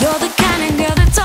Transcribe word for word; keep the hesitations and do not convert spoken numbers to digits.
You're the kind of girl that's